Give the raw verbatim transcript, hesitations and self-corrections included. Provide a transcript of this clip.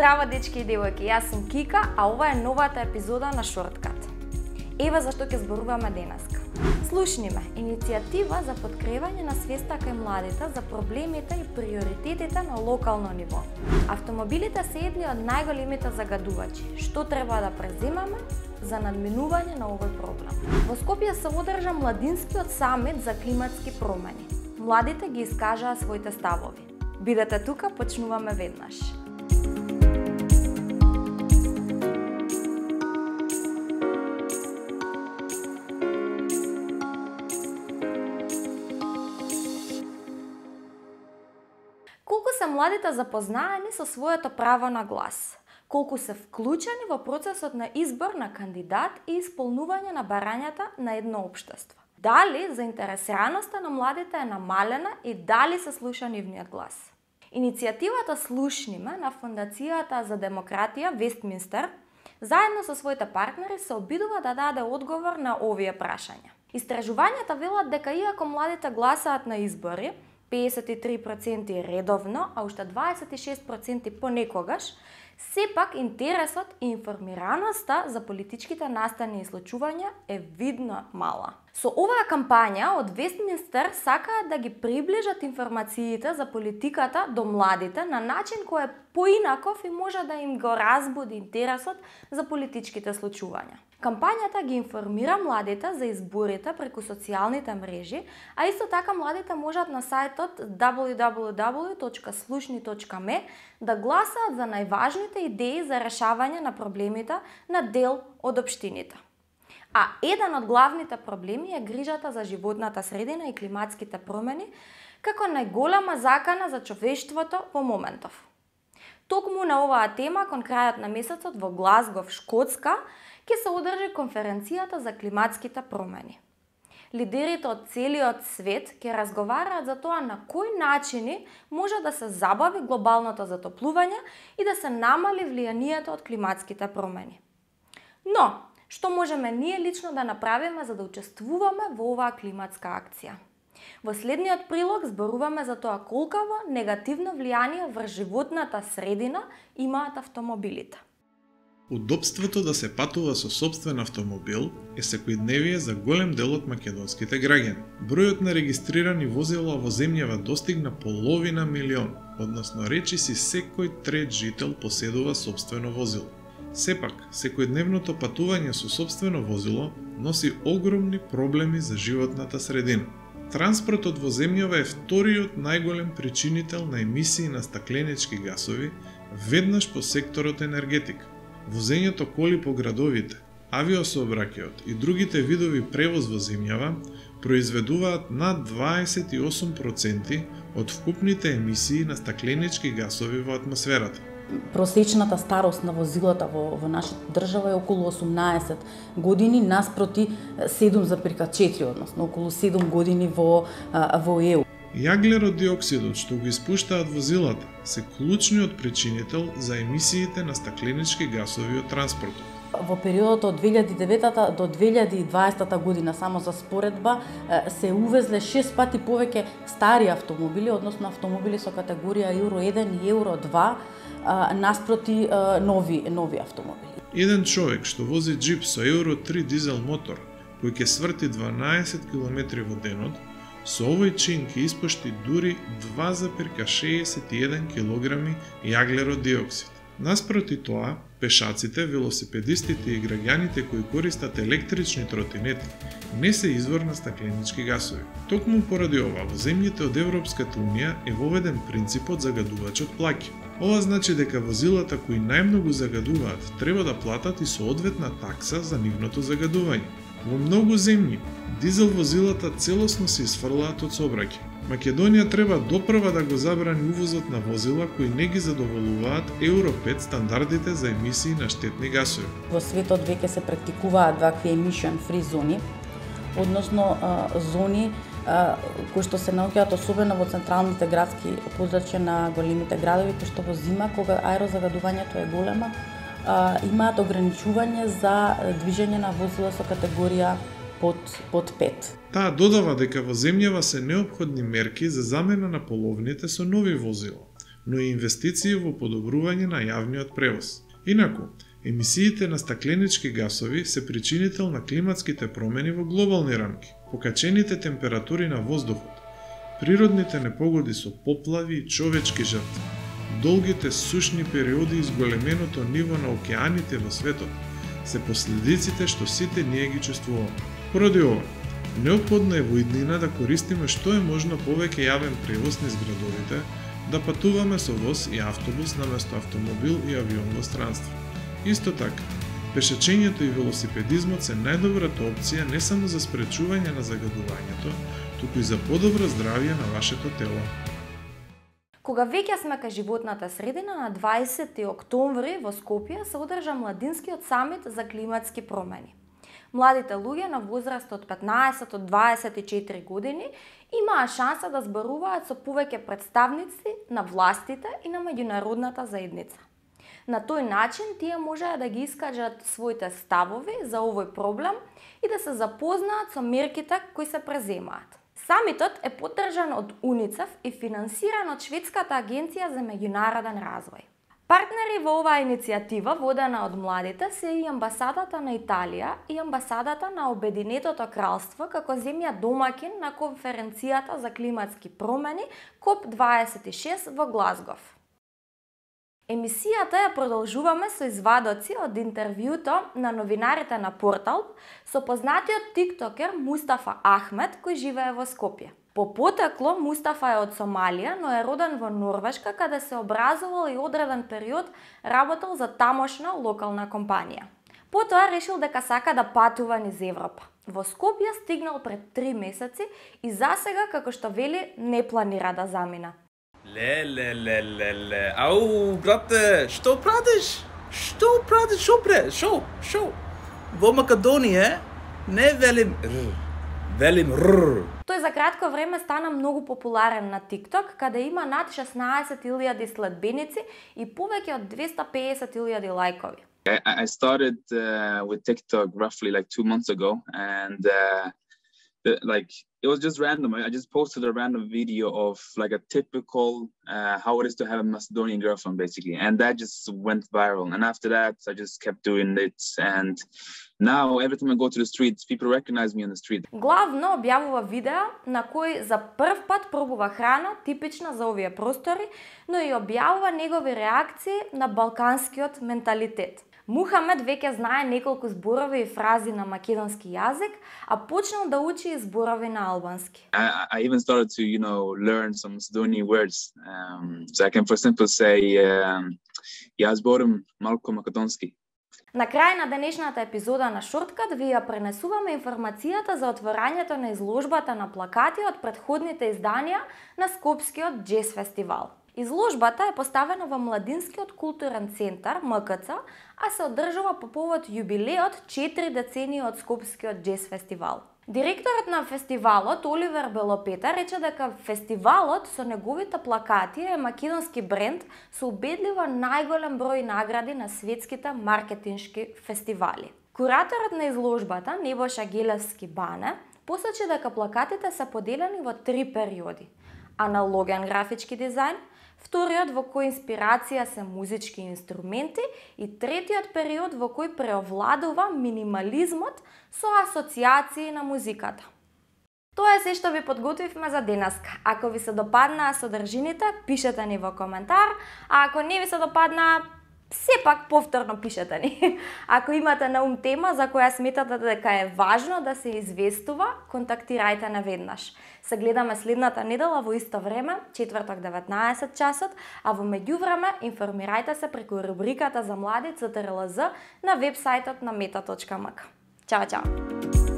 Здраво, дечки и девојки, јас сум Кика, а ова е новата епизода на Shortcut. Ева зашто ќе зборуваме денеска. Слушниме, иницијатива за подкрепување на свеста кај младите за проблемите и приоритетите на локално ниво. Автомобилите се едни од најголемите загадувачи, што треба да преземаме за надминување на овој проблем. Во Скопје се одржа младинскиот самит за климатски промени. Младите ги искажаа своите ставови. Бидете тука, почнуваме веднаш. Колку се младите запознаени со своето право на глас? Колку се вклучени во процесот на избор на кандидат и исполнување на барањата на едно општество? Дали заинтересираноста на младите е намалена и дали се слуша нивниот глас? Иницијативата Слушниме на Фондацијата за демократија Вестминстер заедно со своите партнери се обидува да даде одговор на овие прашања. Истражувањата велат дека иако младите гласаат на избори, педесет и три проценти редовно, а уште дваесет и шест проценти понекогаш, сепак интересот и информираноста за политичките настани и случувања е видно мала. Со оваа кампања од Вестминстер сакаат да ги приближат информациите за политиката до младите на начин кој е поинаков и може да им го разбуди интересот за политичките случувања. Кампањата ги информира младите за изборите преку социјалните мрежи, а исто така младите можат на сајтот дабл ю дабл ю дабл ю точка слушни точка ме да гласаат за најважните идеи за решавање на проблемите на дел од општините. А еден од главните проблеми е грижата за животната средина и климатските промени, како најголема закана за човештвото во моментов. Токму на оваа тема, кон крајот на месецот во Глазгов, Шкотска, ќе се одржи конференцијата за климатските промени. Лидерите од целиот свет ќе разговараат за тоа на кои начини може да се забави глобалното затоплување и да се намали влијанието од климатските промени. Но, што можеме ние лично да направиме за да учествуваме во оваа климатска акција? Во следниот прилог зборуваме за тоа колкаво негативно влијание врз животната средина имаат автомобилите. Удобството да се патува со собствен автомобил е секојдневие за голем дел од македонските граѓани. Бројот на регистрирани возила во земјава достигна половина милион, односно речиси секој трет жител поседува собствено возило. Сепак, секојдневното патување со собствено возило носи огромни проблеми за животната средина. Транспортот во земјава е вториот најголем причинител на емисии на стакленички гасови, веднаш по секторот енергетика. Возењето коли по градовите, авиосообраќајот и другите видови превоз во земјава произведуваат над дваесет и осум проценти од вкупните емисии на стакленички гасови во атмосферата. Просечната старост на возилата во, во нашата држава е околу осумнаесет години, наспроти седум запирка четири, односно околу седум години во, во Е У. Јаглерод диоксидот што го испуштаат возилата се клучниот причинител за емисиите на стакленички гасови од транспортот. Во периодот од две илјади и девета до две илјади и дваесета година, само за споредба, се увезле шест пати повеќе стари автомобили, односно автомобили со категорија Евро еден и Евро два, наспроти нови, нови автомобили. Еден човек што вози джип со Евро три дизел мотор, кој ќе сврти дванаесет километри во денот, со овој чин ќе испушти дури два запирка шеесет и еден килограми јаглерод диоксид. Наспроти тоа, пешаците, велосипедистите и граѓаните кои користат електрични тротинети не се извор на стакленички гасови. Токму поради ова, во земјите од Европската унија е воведен принципот загадувачот плаќа. Ова значи дека возилата кои најмногу загадуваат треба да платат и соодветна такса за нивното загадување. Во многу земји, дизел возилата целосно се исфрлаат од сообраќај. Македонија треба допрва да го забрани увозот на возила кои не ги задоволуваат Евро пет стандардите за емисии на штетни гасови. Во светот веќе се практикуваат вакви emission free зони, односно зони кои што се наоѓаат особено во централните градски подрачја на големите градови, кои што во зима кога аерозагадувањето е голема, имаат ограничување за движење на возила со категорија под под пет. Таа додава дека во земјава се неопходни мерки за замена на половните со нови возила, но и инвестиции во подобрување на јавниот превоз. Инаку, емисиите на стакленички гасови се причинител на климатските промени во глобални рамки, покачените температури на воздухот, природните непогоди со поплави и човечки жртви, долгите сушни периоди и зголеменото ниво на океаните во светот се последиците што сите ние ги чувствуваме. Поради ова, неопходно е во иднина да користиме што е можно повеќе јавен превоз низ градовите, да патуваме со воз и автобус наместо автомобил и авион во странство. Исто така, пешачењето и велосипедизмот се најдобрата опција не само за спречување на загадувањето, туку и за подобро здравје на вашето тело. Кога веќе сме кај животната средина, на дваесетти октомври во Скопје се одржа младинскиот самит за климатски промени. Младите луѓе на возраст од петнаесет до дваесет и четири години имаа шанса да зборуваат со повеќе представници на властите и на меѓународната заедница. На тој начин тие можеа да ги искажат своите ставови за овој проблем и да се запознаат со мерките кои се преземаат. Самитот е поддржан од УНИЦЕФ и финансиран од Шведската агенција за меѓународен развој. Партнери во оваа иницијатива, водена од младите, се и Амбасадата на Италија и Амбасадата на Обединетото Кралство како земја домакин на конференцијата за климатски промени коп дваесет и шест во Глазгов. Емисијата ја продолжуваме со извадоци од интервјуто на новинарите на Портал со познатиот тиктокер Мустафа Ахмет, кој живее во Скопје. По потекло, Мустафа е од Сомалија, но е роден во Норвешка, каде се образувал и одреден период работел за тамошна локална компанија. Потоа решил дека сака да патува низ Европа. Во Скопје стигнал пред три месеци и засега, како што вели, не планира да замина. Ле, ле, ле, ле, ле, ау, брате, што пратиш? Што пратиш, шо пре, шо, шо? Во Македонија не велим р, велим р. Тој за кратко време стана многу популарен на TikTok, каде има над шеснаесет илјади следбеници и повеќе од двесте и песет илјади лајкови. I started uh, with TikTok roughly like two months ago, and uh, the, like it was just random. I just posted a random video of like a typical uh, how it is to have a Macedonian girlfriend, basically, and that just went viral. And after that, I just kept doing it, and now every time I go to the streets, people recognize me on the street. Главно објавува видеа на кој за прв пат пробува храна типична за овие простори, но и објавува негови реакции на балканскиот менталитет. Мухамед веќе знае неколку зборови и фрази на македонски јазик, а почнал да учи зборови на албански. I, I even started to, you know, learn some Macedonian words. Um, so I can, for example, say, јас зборам малку македонски. На крај на денешната епизода на Shortcut ви ја пренесуваме информацијата за отворањето на изложбата на плакати од претходните изданија на Скопскиот джез фестивал. Изложбата е поставена во Младинскиот културен центар, ем ка це, а се одржува по повод јубилеот четири децении од Скопскиот джез фестивал. Директорот на фестивалот, Оливер Белопетар, рече дека фестивалот со неговите плакати е македонски бренд со убедливо најголем број награди на светските маркетиншки фестивали. Кураторот на изложбата, Небоша Гелевски Бане, посочи дека плакатите се поделени во три периоди. Аналоген графички дизајн, вториот во кој инспирација се музички инструменти и третиот период во кој преовладува минимализмот со асоциации на музиката. Тоа е се што ви подготвивме за денеска. Ако ви се допаднаа содржините, пишете ни во коментар, а ако не ви се допаднаа, сепак повторно пишете ни. Ако имате на ум тема за која сметате дека е важно да се известува, контактирајте наведнаш. Се гледаме следната недела во исто време, четврток деветнаесет часот, а во меѓувреме информирајте се преку рубриката за млади це ер ел зет на вебсајтот на мета точка ем ка. Чао, чао!